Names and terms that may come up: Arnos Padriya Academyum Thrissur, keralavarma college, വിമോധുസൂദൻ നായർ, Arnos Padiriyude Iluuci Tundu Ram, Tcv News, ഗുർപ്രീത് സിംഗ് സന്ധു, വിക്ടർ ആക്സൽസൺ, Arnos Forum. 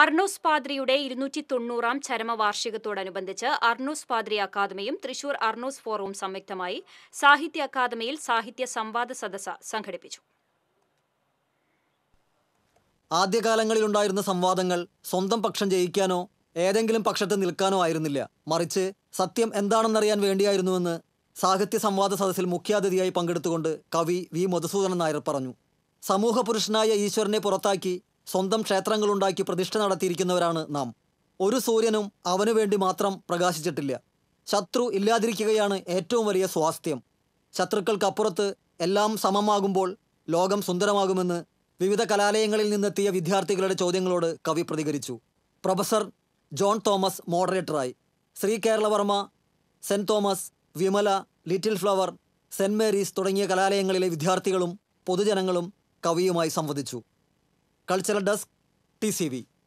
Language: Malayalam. Arnos Padiriyude Iluuci Tundu Ram ചരമ വാർഷികത്തോടനുബന്ധിച്ച് Arnos Padriya Academyum Thrissur Arnos Forum സംയുക്തമായി സാഹിത്യ അക്കാദമിയിൽ സാഹിത്യ സംവാദ സദസ്സ് സംഘടിപ്പിച്ചു. ആദ്യകാലങ്ങളിലുണ്ടായിരുന്ന സംവാദങ്ങൾ സ്വന്തം പക്ഷം ജയിക്കാനോ ഏതെങ്കിലും പക്ഷത്ത് നിൽക്കാനോ ആയിരുന്നില്ല, മറിച്ച് സത്യം എന്താണെന്നറിയാൻ വേണ്ടിയായിരുന്നുവെന്ന് സാഹിത്യ സംവാദ സദസ്സിൽ മുഖ്യാതിഥിയായി പങ്കെടുത്തുകൊണ്ട് കവി വിമോധുസൂദൻ നായർ പറഞ്ഞു. സമൂഹപുരുഷനായ ഈശ്വരനെ പുറത്താക്കി സ്വന്തം ക്ഷേത്രങ്ങളുണ്ടാക്കി പ്രതിഷ്ഠ നടത്തിയിരിക്കുന്നവരാണ് നാം. ഒരു സൂര്യനും അവനു വേണ്ടി മാത്രം പ്രകാശിച്ചിട്ടില്ല. ശത്രു ഇല്ലാതിരിക്കുകയാണ് ഏറ്റവും വലിയ സ്വാസ്ഥ്യം. ശത്രുക്കൾക്കപ്പുറത്ത് എല്ലാം സമമാകുമ്പോൾ ലോകം സുന്ദരമാകുമെന്ന് വിവിധ കലാലയങ്ങളിൽ നിന്നെത്തിയ വിദ്യാർത്ഥികളുടെ ചോദ്യങ്ങളോട് കവി പ്രതികരിച്ചു. പ്രൊഫസർ ജോൺ തോമസ് മോഡറേറ്ററായി. Sree Keralavarma, saint Thomas, Vimala, little flower, saint Mary's തുടങ്ങിയ കലാലയങ്ങളിലെ വിദ്യാർത്ഥികളും പൊതുജനങ്ങളും കവിയുമായി സംവദിച്ചു. Cultural desk TCV.